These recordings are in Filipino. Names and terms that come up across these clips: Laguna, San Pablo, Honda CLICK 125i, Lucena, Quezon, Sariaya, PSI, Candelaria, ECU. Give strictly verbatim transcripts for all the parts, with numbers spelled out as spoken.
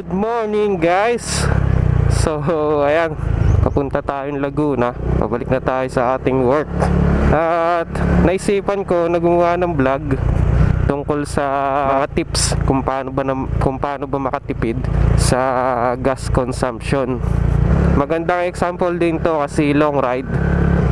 Good morning, guys. So ayan, papunta tayong Laguna. Pabalik na tayo sa ating work. At naisipan ko na gumawa ng vlog tungkol sa mga tips kung paano ba na, kung paano ba makatipid sa gas consumption. Magandang example din to kasi long ride.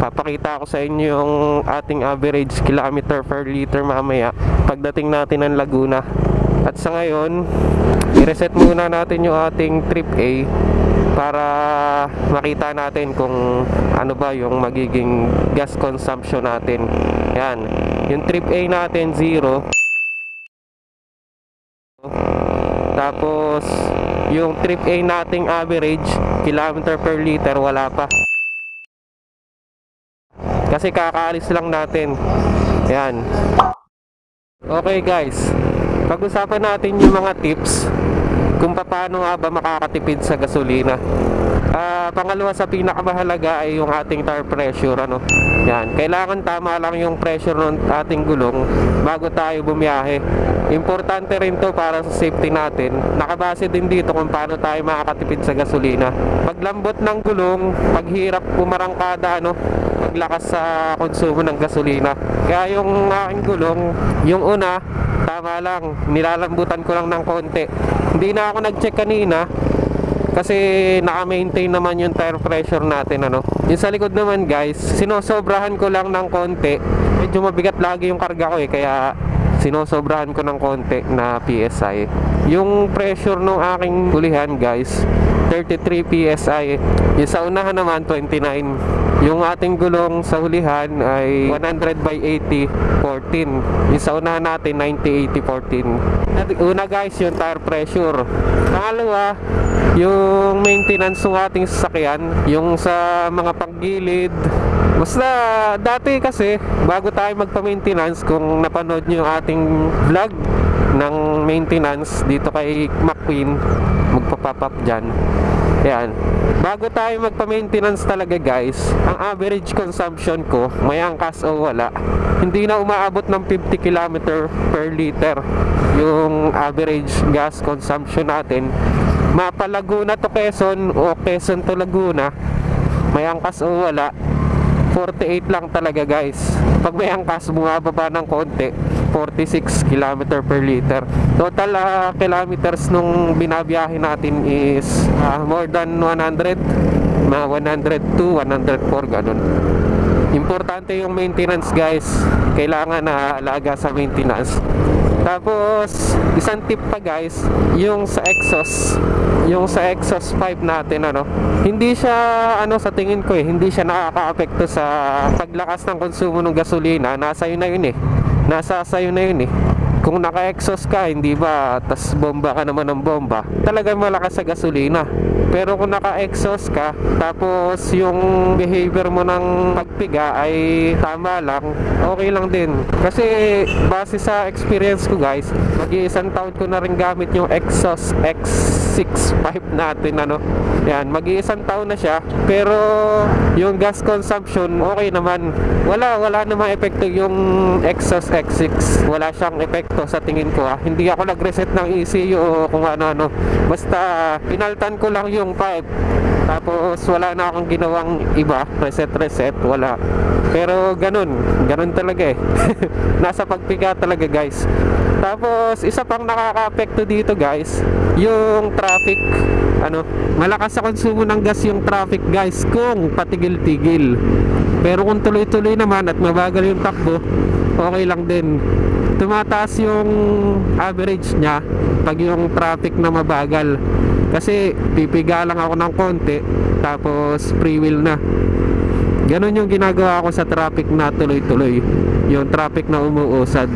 Papakita ko sa inyo yung ating average kilometer per liter mamaya pagdating natin ng Laguna. At sa ngayon, i-reset muna natin yung ating trip A para makita natin kung ano ba yung magiging gas consumption natin. Yan, yung trip A natin zero. Tapos yung trip A nating average kilometer per liter wala pa, kasi kakaalis lang natin. Yan. Okay guys, pag-usapan natin yung mga tips kung paano nga ba makakatipid sa gasolina. Uh, pangalawa sa pinakamahalaga ay yung ating tire pressure, ano? Yan. Kailangan tama lang yung pressure ng ating gulong bago tayo bumiyahe. Importante rin to para sa safety natin. Nakabase din dito kung paano tayo makakatipid sa gasolina. Paglambot ng gulong, paghirap pumarangkada, ano? Paglikas sa konsumo ng gasolina. Kaya yung aking gulong, yung una, tama lang, nilalambutan ko lang ng konti. Hindi na ako nag-check kanina kasi naka-maintain naman yung tire pressure natin, ano. Yung sa likod naman guys, sinosobrahan ko lang ng konti. Medyo mabigat lagi yung karga ko eh, kaya sinosobrahan ko ng konti na P S I. Yung pressure ng aking ulihan guys, thirty-three P S I. Yung sa unahan naman, twenty-nine. Yung ating gulong sa hulihan ay one hundred by eighty, fourteen. Yung sa unahan natin, ninety, eighty, fourteen. Una guys, yung tire pressure. Pangalawa, yung maintenance ng ating sasakyan. Yung sa mga panggilid. Basta dati kasi, bago tayo magpa-maintenance, kung napanood nyo yung ating vlog ng maintenance dito kay McQueen, magpa-pop up dyan. Ayan. Bago tayo magpa-maintenance talaga guys, ang average consumption ko, may angkas o wala, hindi na umaabot ng fifty kilometer per liter yung average gas consumption natin. Mapa Laguna to Quezon o Quezon to Laguna, may angkas o wala, forty-eight lang talaga guys. Pag may angkas, bumababa ng konti, forty-six kilometer per liter. Total uh, kilometers nung binabiyahe natin is uh, more than one hundred, mga one hundred two, one hundred four, ganun. Importante yung maintenance guys, kailangan na alaga sa maintenance. Tapos isang tip pa guys, yung sa exhaust, yung sa exhaust pipe natin, ano, hindi siya, ano, sa tingin ko eh, hindi siya nakaka-apekto sa paglakas ng konsumo ng gasolina. Nasa iyo na yun eh, nasa sayo na yun eh. Kung naka-exhaust ka, hindi ba, tas bomba ka naman ng bomba, talagang malakas sa gasolina. Pero kung naka-exhaust ka, tapos yung behavior mo ng pagpiga ay tama lang, okay lang din. Kasi base sa experience ko guys, mag-iisang taon ko na rin gamit yung exhaust X six pipe natin, ano. Yan, mag-iisang taon na siya, pero yung gas consumption okay naman. Wala, wala namang epekto yung exhaust X six. Wala siyang epekto sa tingin ko ha. Hindi ako nag-reset ng E C U o kung ano-ano. Basta pinaltan ko lang yung pipe. Tapos wala na akong ginawang iba, reset-reset, wala. Pero ganun, ganun talaga eh. Nasa pagpiga talaga guys. Tapos isa pang nakaka-apekto dito guys, yung traffic. Ano, malakas sa konsumo ng gas yung traffic guys kung patigil-tigil. Pero kung tuloy-tuloy naman at mabagal yung takbo, okay lang din. Tumataas yung average niya pag yung traffic na mabagal, kasi pipiga lang ako ng konti tapos free wheel na. Ganun yung ginagawa ko sa traffic na tuloy-tuloy, yung traffic na umuusad.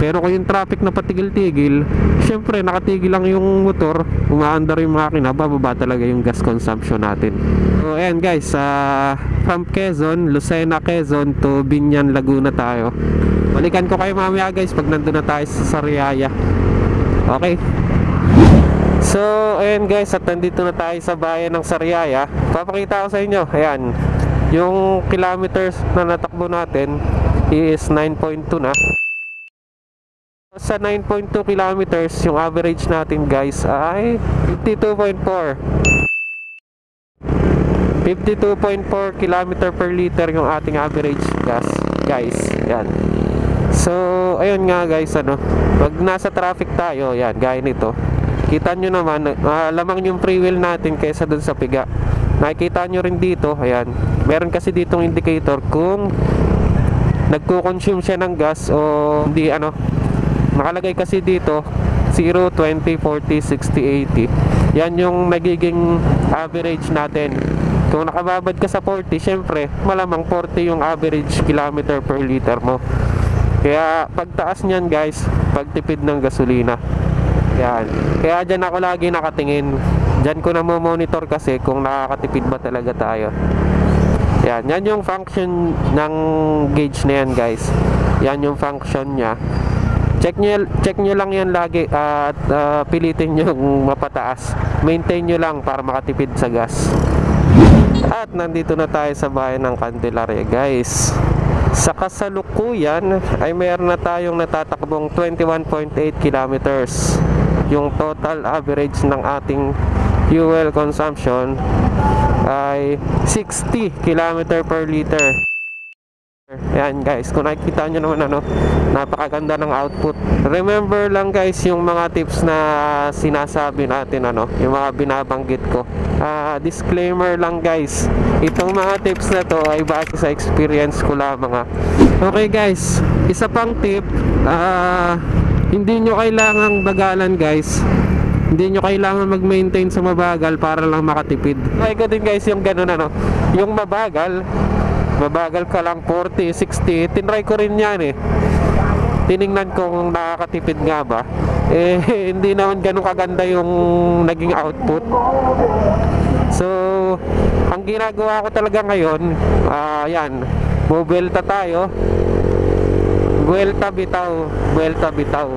Pero kung yung traffic na patigil-tigil, syempre nakatigil lang yung motor, umaandar yung makina, bababa talaga yung gas consumption natin. So ayan guys, uh, from Quezon, Lucena, Quezon to Binyan, Laguna tayo. Balikan ko kayo mamaya guys pag nandun na tayo sa Sariaya. Okay. So ayan guys, at nandito na tayo sa bayan ng Sariaya. Papakita ko sa inyo, ayan, yung kilometers na natakbo natin is nine point two na. Sa nine point two kilometers, yung average natin guys ay fifty-two point four. fifty-two point four kilometer per liter yung ating average gas guys. Yan. So, ayun nga guys, ano, pag nasa traffic tayo, yan, gaya nito. Kita nyo naman, uh, lamang yung free wheel natin kaysa dun sa piga. Nakikita nyo rin dito, ayan. Meron kasi ditong indicator kung nagko-consume siya ng gas o hindi, ano. Nakalagay kasi dito zero, twenty, forty, sixty, eighty. Yan yung nagiging average natin. Kung nakababad ka sa forty, syempre malamang forty yung average kilometer per liter mo. Kaya pagtaas niyan guys, pagtipid ng gasolina. Yan. Kaya dyan ako lagi nakatingin. Dyan ko na monitor kasi kung nakakatipid ba talaga tayo. Yan, yan yung function ng gauge na yan guys. Yan yung function niya. Check nyo, check nyo lang yan lagi at uh, pilitin yung mapataas. Maintain nyo lang para makatipid sa gas. At nandito na tayo sa bayan ng Candelaria guys. Sa kasalukuyan ay mayroon na tayong natatakbong twenty-one point eight kilometers. Yung total average ng ating fuel consumption ay sixty kilometer per liter. Ayan guys, kung nakikita nyo naman, ano, napakaganda ng output. Remember lang guys yung mga tips na sinasabi natin, ano, yung mga binabanggit ko. uh, Disclaimer lang guys, itong mga tips na to ay base sa experience ko lamang, ha. Okay guys, isa pang tip, uh, hindi nyo kailangang bagalan guys. Hindi nyo kailangan mag-maintain sa mabagal para lang makatipid. Like din guys yung ganun, ano, yung mabagal. Mabagal ka lang forty, sixty. Tinry ko rin yan eh. Tiningnan ko kung nakakatipid nga ba. Eh hindi naman ganun kaganda yung naging output. So ang ginagawa ko talaga ngayon, uh, yan, bubelta tayo. Buelta bitaw, buelta bitaw.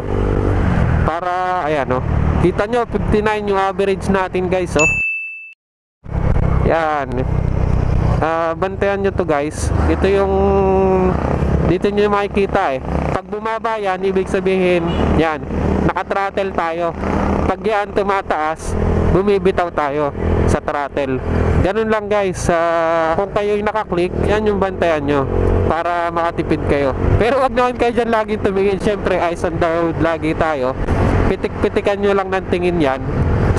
Para ayan, oh, kita nyo fifty-nine yung average natin guys, oh. Yan. Uh, bantayan nyo to guys. Ito yung dito nyo makikita eh. Pag bumaba yan, ibig sabihin yan, naka-throttle tayo. Pag yan tumataas, bumibitaw tayo sa throttle. Ganun lang guys. uh, Kung kayo yung nakaklik, yan yung bantayan nyo para makatipid kayo. Pero wag naman kayo dyan lagi tumingin. Siyempre eyes on the road lagi tayo. Pitik-pitikan nyo lang ng tingin yan.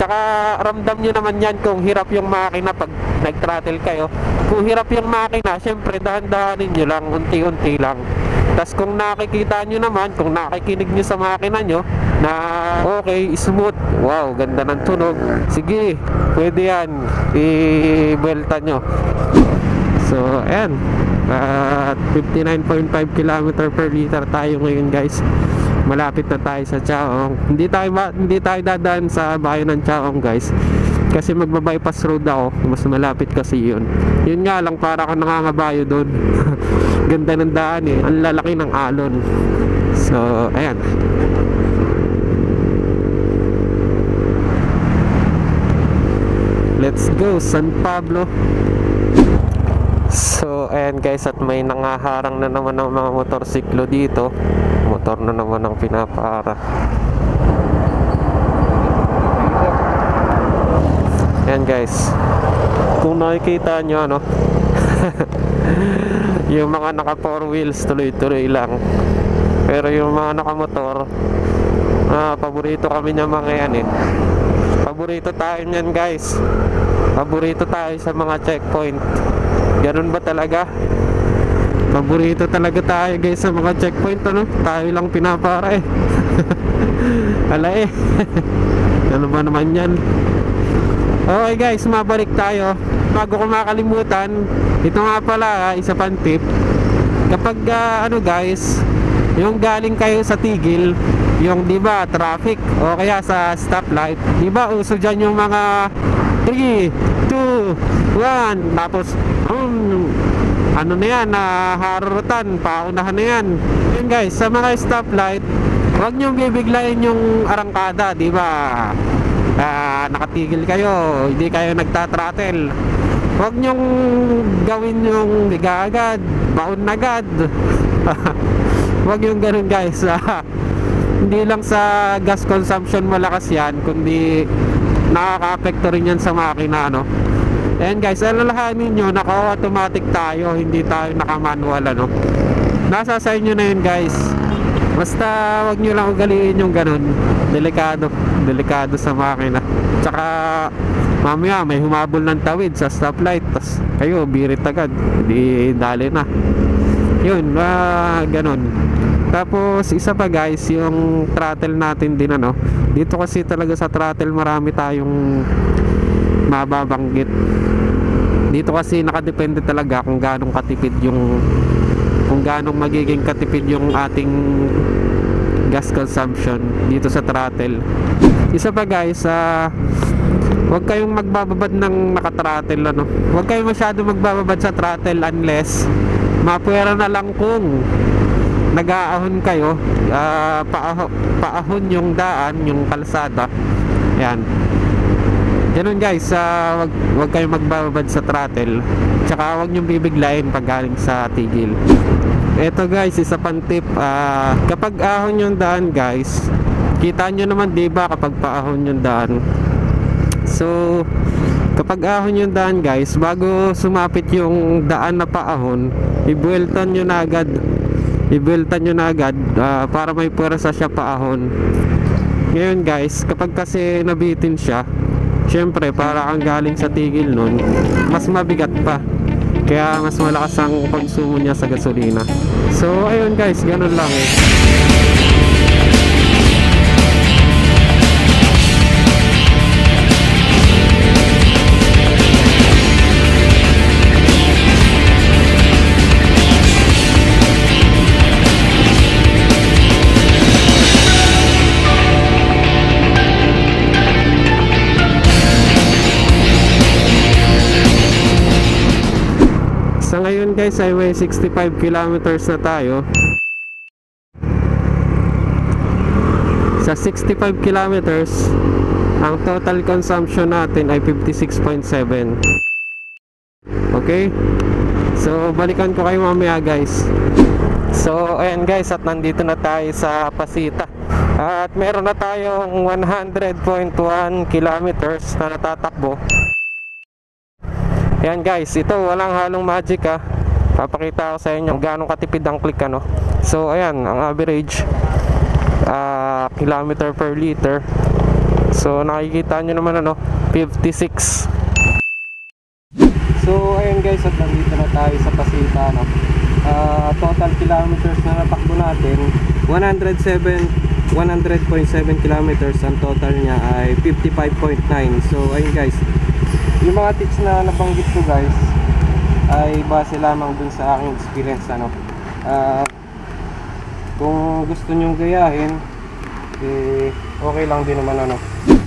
Tsaka ramdam nyo naman yan kung hirap yung makina pag nag-throttle kayo. Kung hirap yung makina, syempre dahan-dahanin nyo lang, unti-unti lang. Tapos kung nakikita nyo naman, kung nakikinig nyo sa makina nyo na okay, smooth, wow, ganda ng tunog, sige, pwede yan, i-belta nyo. So ayan, at fifty-nine point five kilometer per liter tayo ngayon guys. Malapit na tayo sa Chaong. Hindi tayo ba, hindi tayo dadaan sa bayan ng Chaong guys. Kasi magba-bypass road ako. Mas malapit kasi 'yun. 'Yun nga lang, para kang nangangabayo doon. Ganda ng daan eh. Ang lalaki ng alon. So, ayan. Let's go San Pablo. So, ayan guys, at may nangaharang na naman ng mga motorsiklo dito. Motor na naman ang pinapaara. Ayan guys, kung nakikita nyo, ano, yung mga naka four wheels tuloy-tuloy lang. Pero yung mga naka motor, ah, paborito kami ng mga yan eh. Paborito tayo nyan guys. Paborito tayo sa mga checkpoint. Ganun ba talaga? Paborito talaga tayo guys sa mga checkpoint, ano? Tayo lang pinapara eh. Ala eh. Ano ba naman yan? Okay guys, mabalik tayo. Bago ko makalimutan, ito nga pala isa pang tip. Kapag uh, ano guys, yung galing kayo sa tigil, yung di ba traffic o kaya sa stoplight, di ba uso dyan yung mga three, two, one, tapos um, ano na yan, naharutan, paunahan na yan. Yan guys, sa mga stoplight, huwag nyong bibiglayin yung arangkada, diba? Ah, nakatigil kayo, hindi kayo nagtatratel. Huwag nyong gawin yung biga agad, baon agad. Huwag yung ganun guys. hindi lang sa gas consumption malakas yan, kundi nakaka-apekto rin yan sa makina, ano. And guys, alalahanin nyo, naka-automatic tayo, hindi tayo naka-manual, ano. Nasa sa inyo na yun, guys. Basta wag nyo lang ugaliin yung ganun. Delikado, delikado sa makina. Tsaka mamaya may humabol ng tawid sa stoplight, tas kayo birit agad, hindi dali na yun, ah, ganun. Tapos isa pa guys, yung throttle natin din, ano. Dito kasi talaga sa throttle marami tayong mababanggit. Dito kasi nakadepende talaga kung ganong katipid yung kung ganong magiging katipid yung ating gas consumption dito sa throttle. Isa pa guys, ah, huwag kayong magbababad ng naka-throttle, ano. Huwag kayong masyado magbababad sa throttle unless mapuwera na lang kung nag-aahon kayo, uh, paah paahon yung daan, yung kalsada. Yan, ganun guys, uh, wag, wag kayong magbababad sa throttle. Tsaka wag nyong bibiglain pag galing sa tigil. Eto guys, isa pang tip, uh, kapag ahon yung daan guys, kita nyo naman diba kapag paahon yung daan. So kapag ahon yung daan guys, bago sumapit yung daan na paahon, ibueltan nyo na agad. Ibeltan nyo na agad uh, para may puwersa siya paahon. Ngayon guys, kapag kasi nabitin siya, syempre para ang galing sa tigil nun, mas mabigat pa, kaya mas malakas ang konsumo niya sa gasolina. So ayun guys, ganun lang eh. Sa ngayon guys ay may sixty-five kilometers na tayo. Sa sixty-five kilometers, ang total consumption natin ay fifty-six point seven. Okay? So balikan ko kayo mamaya guys. So ayan guys, at nandito na tayo sa Pasita. At meron na tayong one hundred point one kilometers na natatakbo. Ayan guys, ito walang halong magic, ah. Papakita ko sa inyo kung gaano katipid ang click, ano. So ayan, ang average uh, kilometer per liter. So nakikita nyo naman, ano, fifty-six. So ayan guys, at nandito na tayo sa Pasita, ano. uh, Total kilometers na natakbo natin one hundred point seven kilometers. Ang total niya ay fifty-five point nine. So ayun guys, yung mga tips na nabanggit ko guys ay base lamang dun sa aking experience, ano. Uh, kung gusto nyong gayahin, eh, okay lang din naman, ano.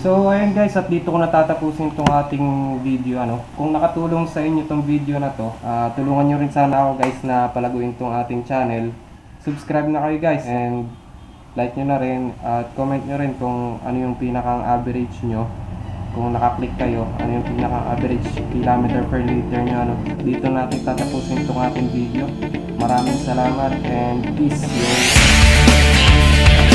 So ayun guys, at dito ko natatapusin tong ating video, ano. Kung nakatulong sa inyo tong video na to, uh, tulungan nyo rin sana ako guys na palaguin tong ating channel. Subscribe na kayo guys, and like nyo na rin at comment nyo rin kung ano yung pinakang average nyo. Kung nakaklik kayo, ano yung pinaka-average kilometer per liter nyo, ano. Dito natin tatapusin itong ating video. Maraming salamat and peace.